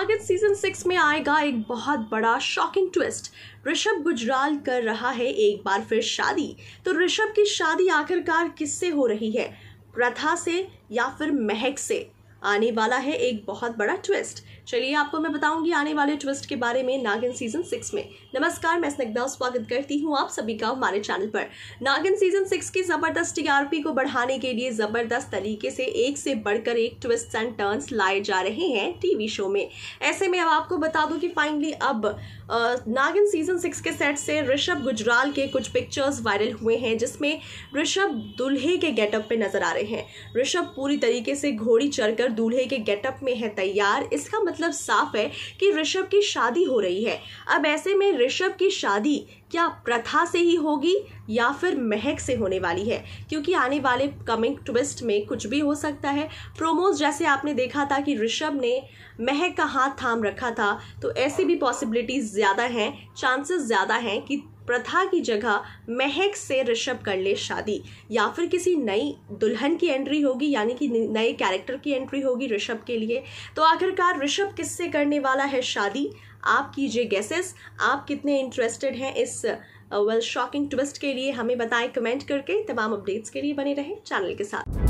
नागिन सीजन 6 में आएगा एक बहुत बड़ा शॉकिंग ट्विस्ट। ऋषभ गुजराल कर रहा है एक बार फिर शादी। तो ऋषभ की शादी आखिरकार किससे हो रही है, प्रथा से या फिर महक से? आने वाला है एक बहुत बड़ा ट्विस्ट। चलिए आपको मैं बताऊंगी आने वाले ट्विस्ट के बारे में नागिन सीजन 6 में। नमस्कार, मैं स्निग्धा, स्वागत करती हूं आप सभी का हमारे चैनल पर। नागिन सीजन 6 की ज़बरदस्त टीआरपी को बढ़ाने के लिए ज़बरदस्त तरीके से एक से बढ़कर एक ट्विस्ट एंड टर्न्स लाए जा रहे हैं टीवी शो में। ऐसे में अब आपको बता दूं कि फाइनली अब नागिन सीजन 6 के सेट से ऋषभ गुजराल के कुछ पिक्चर्स वायरल हुए हैं, जिसमें ऋषभ दूल्हे के गेटअप पर नजर आ रहे हैं। ऋषभ पूरी तरीके से घोड़ी चढ़कर दूल्हे के गेटअप में है तैयार। इसका मतलब साफ है कि ऋषभ की शादी हो रही है। अब ऐसे में ऋषभ की शादी क्या प्रथा से ही होगी या फिर महक से होने वाली है? क्योंकि आने वाले कमिंग ट्विस्ट में कुछ भी हो सकता है। प्रोमोज जैसे आपने देखा था कि ऋषभ ने महक का हाथ थाम रखा था, तो ऐसी भी पॉसिबिलिटीज ज़्यादा हैं, चांसेस ज़्यादा हैं कि प्रथा की जगह महक से ऋषभ कर ले शादी, या फिर किसी नई दुल्हन की एंट्री होगी, यानी कि नए कैरेक्टर की एंट्री होगी ऋषभ के लिए। तो आखिरकार ऋषभ किससे करने वाला है शादी? आप कीजिए गेसेस। आप कितने इंटरेस्टेड हैं इस शॉकिंग ट्विस्ट के लिए? हमें बताएं कमेंट करके। तमाम अपडेट्स के लिए बने रहें चैनल के साथ।